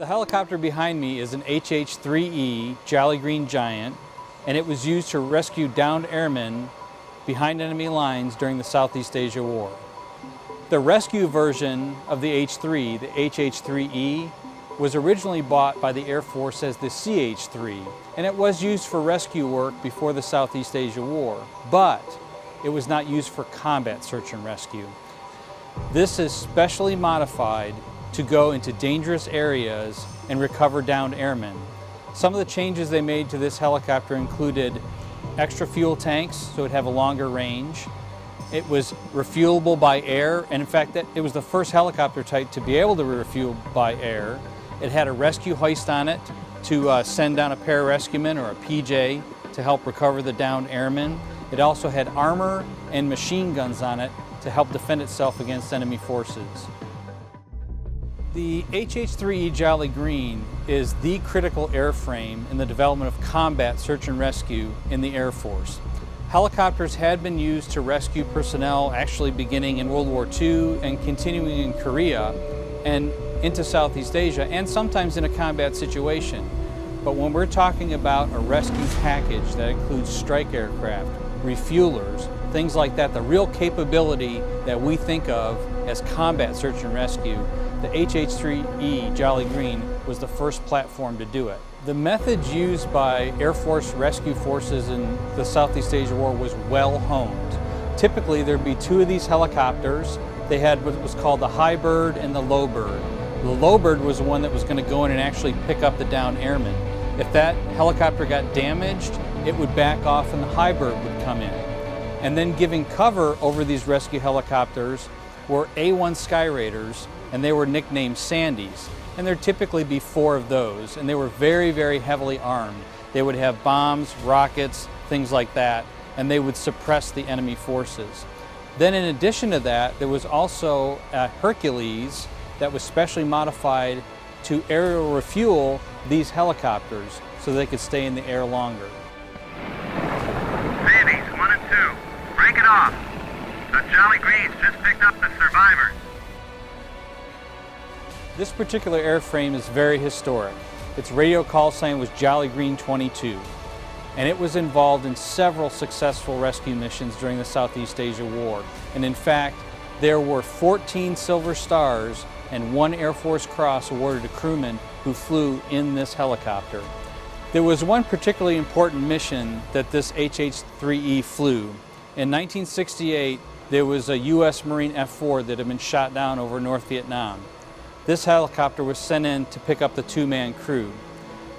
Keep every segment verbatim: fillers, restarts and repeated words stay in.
The helicopter behind me is an H H three E Jolly Green Giant, and it was used to rescue downed airmen behind enemy lines during the Southeast Asia War. The rescue version of the H three, the H H three E, was originally bought by the Air Force as the C H three, and it was used for rescue work before the Southeast Asia War, but it was not used for combat search and rescue. This is specially modified to go into dangerous areas and recover downed airmen. Some of the changes they made to this helicopter included extra fuel tanks, so it'd have a longer range. It was refuelable by air, and in fact, it was the first helicopter type to be able to refuel by air. It had a rescue hoist on it to uh, send down a pararescueman or a P J to help recover the downed airmen. It also had armor and machine guns on it to help defend itself against enemy forces. The H H three E Jolly Green is the critical airframe in the development of combat search and rescue in the Air Force. Helicopters had been used to rescue personnel actually beginning in World War Two and continuing in Korea and into Southeast Asia and sometimes in a combat situation. But when we're talking about a rescue package that includes strike aircraft, refuelers, things like that, the real capability that we think of as combat search and rescue, the H H three E Jolly Green was the first platform to do it. The methods used by Air Force rescue forces in the Southeast Asia War was well honed. Typically, there'd be two of these helicopters. They had what was called the high bird and the low bird. The low bird was the one that was going to go in and actually pick up the downed airmen. If that helicopter got damaged, it would back off and the high bird would come in. And then giving cover over these rescue helicopters were A one Sky Raiders, and they were nicknamed Sandys. And there'd typically be four of those, and they were very, very heavily armed. They would have bombs, rockets, things like that, and they would suppress the enemy forces. Then in addition to that, there was also a Hercules that was specially modified to aerial refuel these helicopters so they could stay in the air longer. Sandys, one and two, break it off. The Jolly Green's just picked up the survivors. This particular airframe is very historic. Its radio call sign was Jolly Green twenty-two, and it was involved in several successful rescue missions during the Southeast Asia War. And in fact, there were fourteen Silver Stars and one Air Force Cross awarded to crewmen who flew in this helicopter. There was one particularly important mission that this H H three E flew. In nineteen sixty-eight, there was a U S Marine F four that had been shot down over North Vietnam. This helicopter was sent in to pick up the two-man crew.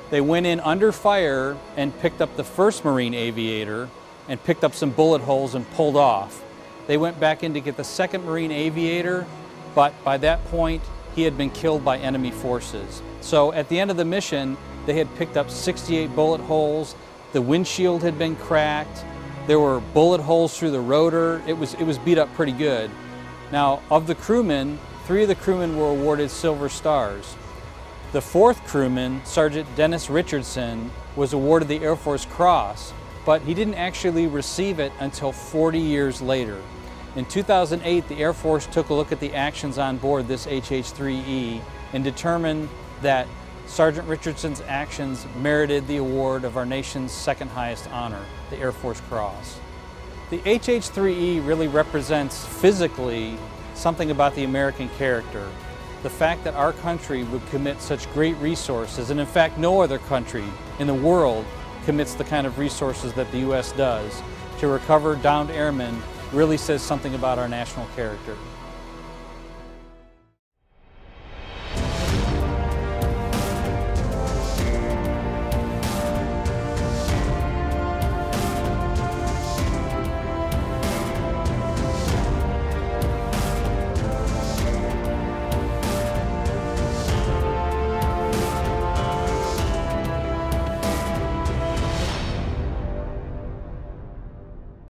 They went in under fire and picked up the first Marine aviator and picked up some bullet holes and pulled off. They went back in to get the second Marine aviator, but by that point, he had been killed by enemy forces. So at the end of the mission, they had picked up sixty-eight bullet holes, the windshield had been cracked, there were bullet holes through the rotor, it was, it was beat up pretty good. Now, of the crewmen, three of the crewmen were awarded Silver Stars. The fourth crewman, Sergeant Dennis Richardson, was awarded the Air Force Cross, but he didn't actually receive it until forty years later. In two thousand eight, the Air Force took a look at the actions on board this H H three E and determined that Sergeant Richardson's actions merited the award of our nation's second highest honor, the Air Force Cross. The H H three E really represents physically something about the American character. The fact that our country would commit such great resources, and in fact no other country in the world commits the kind of resources that the U S does, to recover downed airmen really says something about our national character.